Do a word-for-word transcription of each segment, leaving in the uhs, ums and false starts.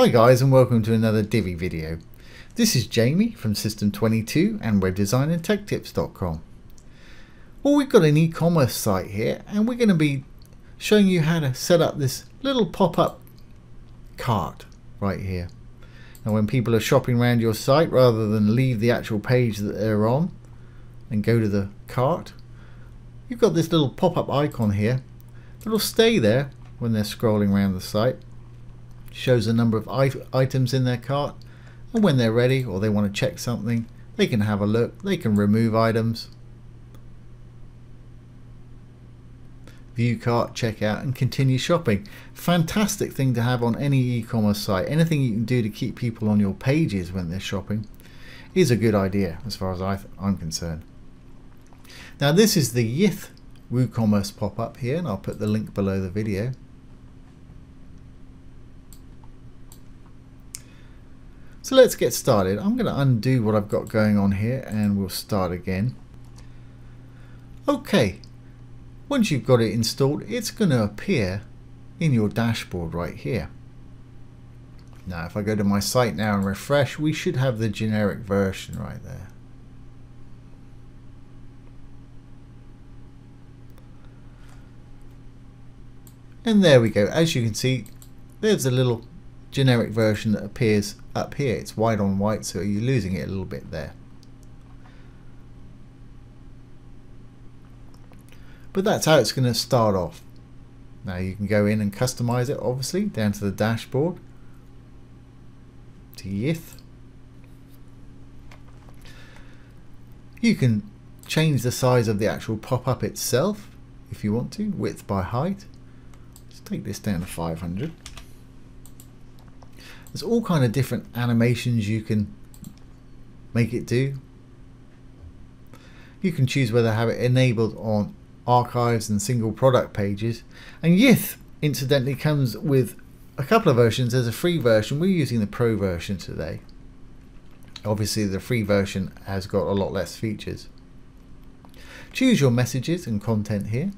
Hi guys and welcome to another Divi video. This is Jamie from System twenty-two and web design and tech tips dot com. Well, we've got an e-commerce site here and we're going to be showing you how to set up this little pop-up cart right here. Now when people are shopping around your site, rather than leave the actual page that they're on and go to the cart, you've got this little pop-up icon here that'll stay there when they're scrolling around the site. Shows the number of items in their cart, and when they're ready or they want to check something, they can have a look, they can remove items, view cart, check out and continue shopping. Fantastic thing to have on any e-commerce site. Anything you can do to keep people on your pages when they're shopping is a good idea as far as I I'm concerned. Now this is the Yith WooCommerce pop-up here, and I'll put the link below the video. So let's get started. I'm going to undo what I've got going on here and we'll start again. Okay, once you've got it installed, it's going to appear in your dashboard right here. Now if I go to my site now and refresh, we should have the generic version right there. And there we go. As you can see, there's a little generic version that appears up here. It's white on white, so you're losing it a little bit there, but that's how it's going to start off. Now you can go in and customize it, obviously, down to the dashboard, to Yith. You can change the size of the actual pop-up itself if you want to, width by height. Let's take this down to five hundred. There's all kind of different animations you can make it do. You can choose whether to have it enabled on archives and single product pages. And Yith incidentally comes with a couple of versions. There's a free version. We're using the pro version today. Obviously the free version has got a lot less features. Choose your messages and content here.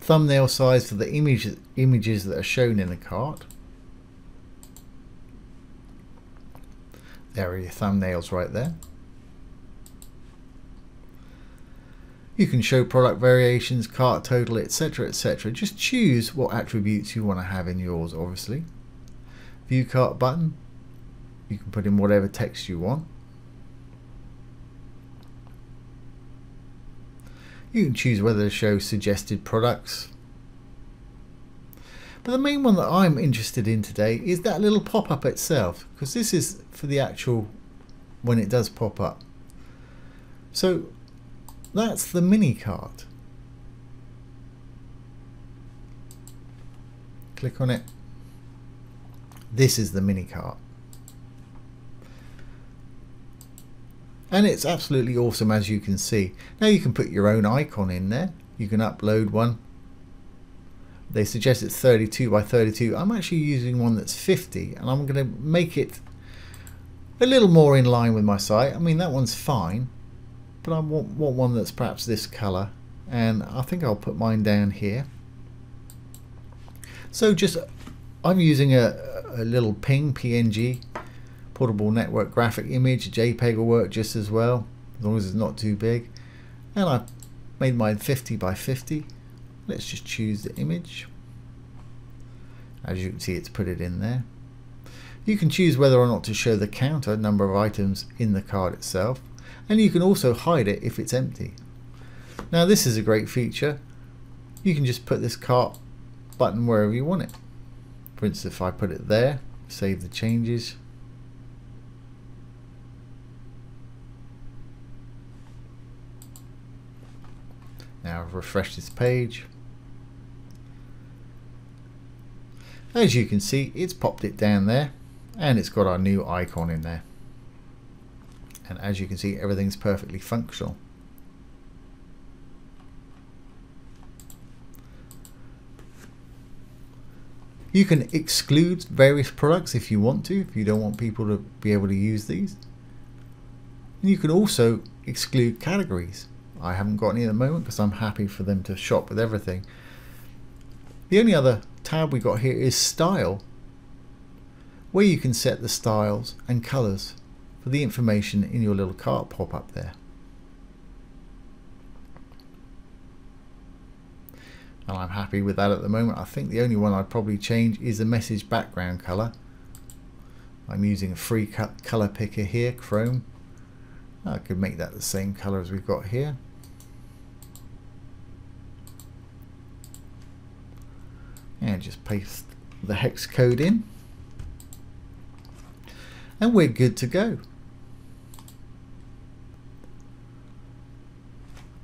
Thumbnail size for the image, images that are shown in the cart. There are your thumbnails right there. You can show product variations, cart total, etc, et cetera. Just choose what attributes you want to have in yours, obviously. View cart button. You can put in whatever text you want. You can choose whether to show suggested products. But the main one that I'm interested in today is that little pop-up itself, because this is for the actual when it does pop up. So that's the mini cart. Click on it. This is the mini cart. And it's absolutely awesome, as you can see. Now you can put your own icon in there. You can upload one. They suggest it's thirty-two by thirty-two. I'm actually using one that's fifty, and I'm going to make it a little more in line with my site. I mean, that one's fine, but I want, want one that's perhaps this color, and I think I'll put mine down here. So just I'm using a, a little ping P N G. Portable network graphic image, JPEG will work just as well, as long as it's not too big. And I've made mine fifty by fifty. Let's just choose the image. As you can see, it's put it in there. You can choose whether or not to show the counter, number of items in the cart itself, and you can also hide it if it's empty. Now this is a great feature. You can just put this cart button wherever you want it. For instance, if I put it there, save the changes. Now I've refreshed this page. As you can see, it's popped it down there, and it's got our new icon in there. And as you can see, everything's perfectly functional. You can exclude various products if you want to, if you don't want people to be able to use these. And you can also exclude categories. I haven't got any at the moment because I'm happy for them to shop with everything. The only other tab we got here is style, where you can set the styles and colors for the information in your little cart pop-up there. And I'm happy with that at the moment. I think the only one I'd probably change is the message background color. I'm using a free color picker here, Chrome. I could make that the same color as we've got here. And just paste the hex code in. And we're good to go.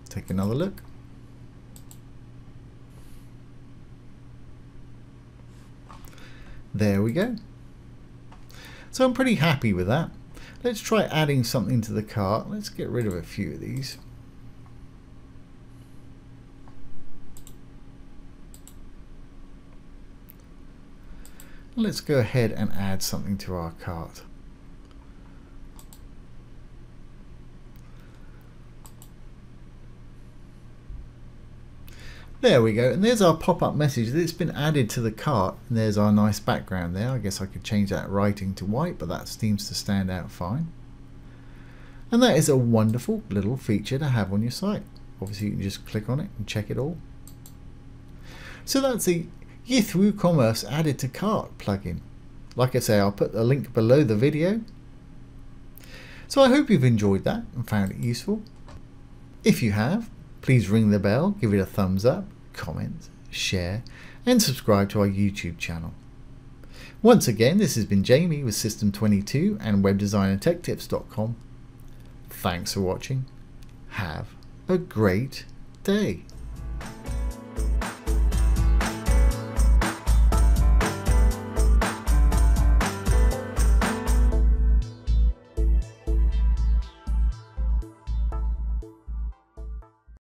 Take another look. There we go. So I'm pretty happy with that. Let's try adding something to the cart. Let's get rid of a few of these. Let's go ahead and add something to our cart. There we go, and there's our pop-up message that's been added to the cart, and there's our nice background there. I guess I could change that writing to white, but that seems to stand out fine. And that is a wonderful little feature to have on your site. Obviously, you can just click on it and check it all. So that's the Yith WooCommerce added to cart plugin. Like I say, I'll put the link below the video. So I hope you've enjoyed that and found it useful. If you have, please ring the bell, give it a thumbs up, comment, share, and subscribe to our YouTube channel. Once again, this has been Jamie with System twenty-two and web design and tech tips dot com. Thanks for watching. Have a great day.